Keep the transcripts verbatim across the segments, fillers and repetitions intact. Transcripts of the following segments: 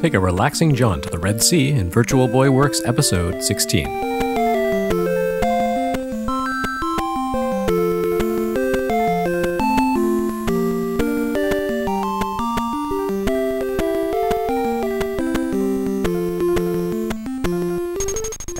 Take a relaxing jaunt to the Red Sea in Virtual Boy Works Episode sixteen. I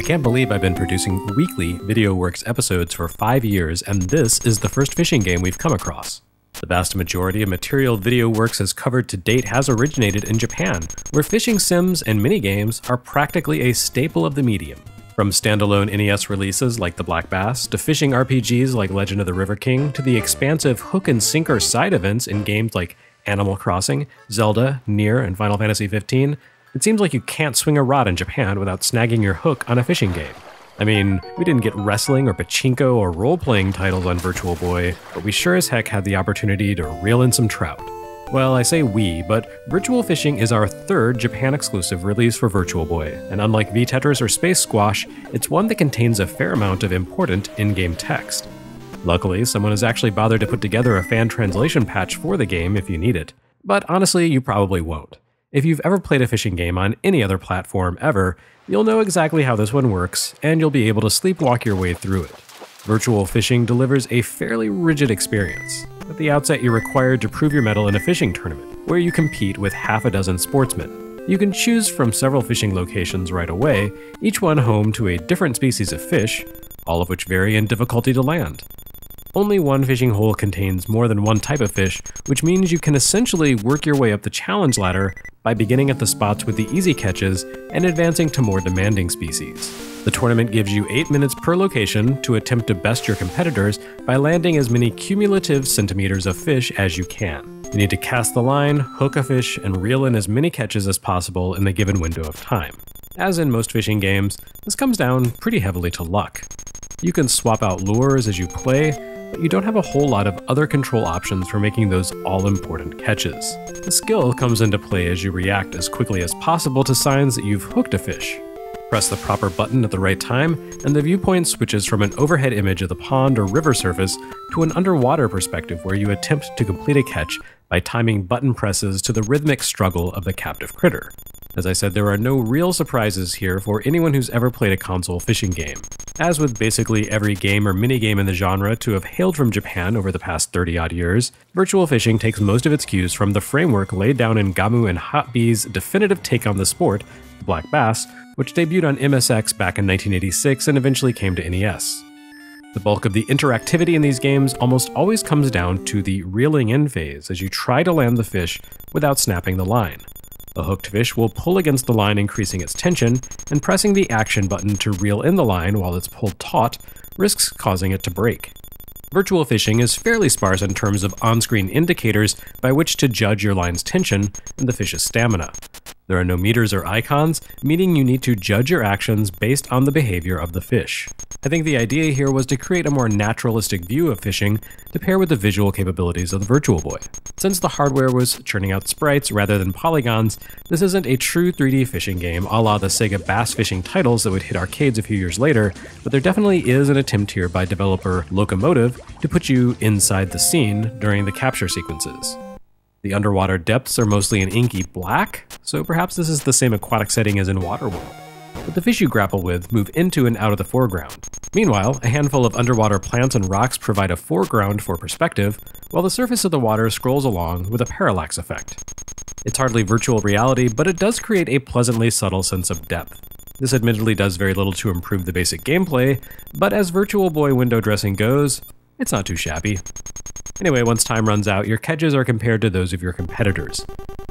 can't believe I've been producing weekly Video Works episodes for five years, and this is the first fishing game we've come across. The vast majority of material Video Works has covered to date has originated in Japan, where fishing sims and minigames are practically a staple of the medium. From standalone N E S releases like The Black Bass, to fishing R P Gs like Legend of the River King, to the expansive hook and sinker side events in games like Animal Crossing, Zelda, Nier, and Final Fantasy fifteen, it seems like you can't swing a rod in Japan without snagging your hook on a fishing game. I mean, we didn't get wrestling or pachinko or role-playing titles on Virtual Boy, but we sure as heck had the opportunity to reel in some trout. Well, I say we, but Virtual Fishing is our third Japan-exclusive release for Virtual Boy, and unlike V-Tetris or Space Squash, it's one that contains a fair amount of important in-game text. Luckily, someone has actually bothered to put together a fan translation patch for the game if you need it, but honestly, you probably won't. If you've ever played a fishing game on any other platform ever, you'll know exactly how this one works, and you'll be able to sleepwalk your way through it. Virtual Fishing delivers a fairly rigid experience. At the outset, you're required to prove your mettle in a fishing tournament, where you compete with half a dozen sportsmen. You can choose from several fishing locations right away, each one home to a different species of fish, all of which vary in difficulty to land. Only one fishing hole contains more than one type of fish, which means you can essentially work your way up the challenge ladder by beginning at the spots with the easy catches and advancing to more demanding species. The tournament gives you eight minutes per location to attempt to best your competitors by landing as many cumulative centimeters of fish as you can. You need to cast the line, hook a fish, and reel in as many catches as possible in the given window of time. As in most fishing games, this comes down pretty heavily to luck. You can swap out lures as you play, but you don't have a whole lot of other control options for making those all-important catches. The skill comes into play as you react as quickly as possible to signs that you've hooked a fish. Press the proper button at the right time, and the viewpoint switches from an overhead image of the pond or river surface to an underwater perspective where you attempt to complete a catch by timing button presses to the rhythmic struggle of the captive critter. As I said, there are no real surprises here for anyone who's ever played a console fishing game. As with basically every game or minigame in the genre to have hailed from Japan over the past thirty odd years, Virtual Fishing takes most of its cues from the framework laid down in Gamu and Hot Bee's definitive take on the sport, The Black Bass, which debuted on M S X back in nineteen eighty-six and eventually came to N E S. The bulk of the interactivity in these games almost always comes down to the reeling in phase as you try to land the fish without snapping the line. The hooked fish will pull against the line, increasing its tension, and pressing the action button to reel in the line while it's pulled taut risks causing it to break. Virtual Fishing is fairly sparse in terms of on-screen indicators by which to judge your line's tension and the fish's stamina. There are no meters or icons, meaning you need to judge your actions based on the behavior of the fish. I think the idea here was to create a more naturalistic view of fishing to pair with the visual capabilities of the Virtual Boy. Since the hardware was churning out sprites rather than polygons, this isn't a true three D fishing game a la the Sega Bass Fishing titles that would hit arcades a few years later, but there definitely is an attempt here by developer Locomotive to put you inside the scene during the capture sequences. The underwater depths are mostly an inky black, so perhaps this is the same aquatic setting as in Waterworld. But the fish you grapple with move into and out of the foreground. Meanwhile, a handful of underwater plants and rocks provide a foreground for perspective, while the surface of the water scrolls along with a parallax effect. It's hardly virtual reality, but it does create a pleasantly subtle sense of depth. This admittedly does very little to improve the basic gameplay, but as Virtual Boy window dressing goes, it's not too shabby. Anyway, once time runs out, your catches are compared to those of your competitors.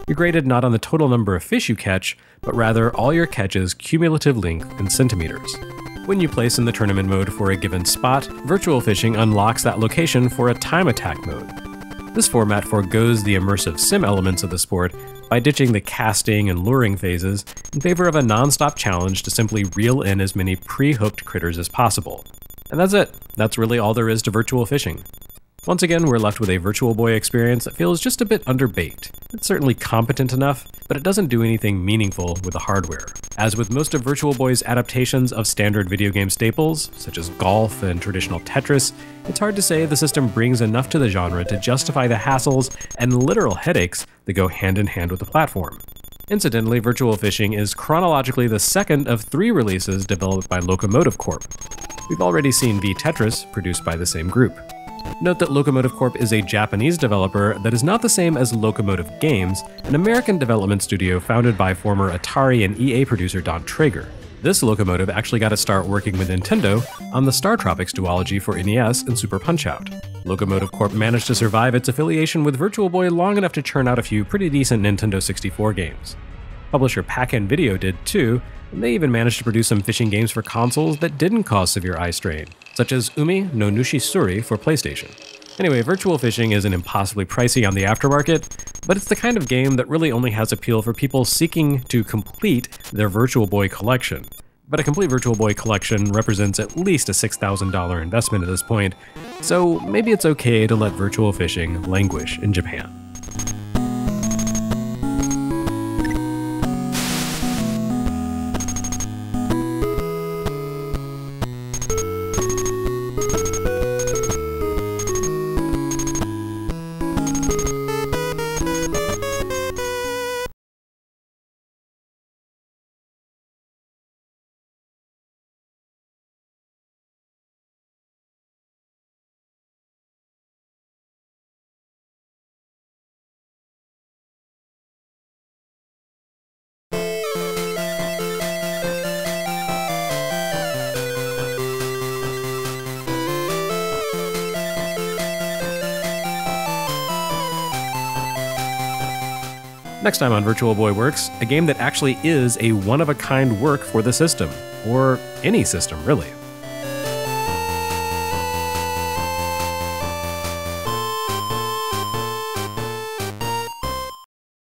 You're graded not on the total number of fish you catch, but rather all your catches' cumulative length in centimeters. When you place in the tournament mode for a given spot, Virtual Fishing unlocks that location for a time attack mode. This format forgoes the immersive sim elements of the sport by ditching the casting and luring phases in favor of a non-stop challenge to simply reel in as many pre-hooked critters as possible. And that's it. That's really all there is to Virtual Fishing. Once again, we're left with a Virtual Boy experience that feels just a bit underbaked. It's certainly competent enough, but it doesn't do anything meaningful with the hardware. As with most of Virtual Boy's adaptations of standard video game staples, such as golf and traditional Tetris, it's hard to say the system brings enough to the genre to justify the hassles and literal headaches that go hand in hand with the platform. Incidentally, Virtual Fishing is chronologically the second of three releases developed by Locomotive Corp. We've already seen V-Tetris, produced by the same group. Note that Locomotive Corp is a Japanese developer that is not the same as Locomotive Games, an American development studio founded by former Atari and E A producer Don Traeger. This Locomotive actually got a start working with Nintendo on the Star Tropics duology for N E S and Super Punch Out. Locomotive Corp managed to survive its affiliation with Virtual Boy long enough to churn out a few pretty decent Nintendo sixty-four games. Publisher Pack-In-Video did too, and they even managed to produce some fishing games for consoles that didn't cause severe eye strain, such as Umi no Nushisuri for PlayStation. Anyway, Virtual Fishing isn't impossibly pricey on the aftermarket, but it's the kind of game that really only has appeal for people seeking to complete their Virtual Boy collection. But a complete Virtual Boy collection represents at least a six thousand dollar investment at this point, so maybe it's okay to let Virtual Fishing languish in Japan. Next time on Virtual Boy Works, a game that actually is a one-of-a-kind work for the system, or any system, really.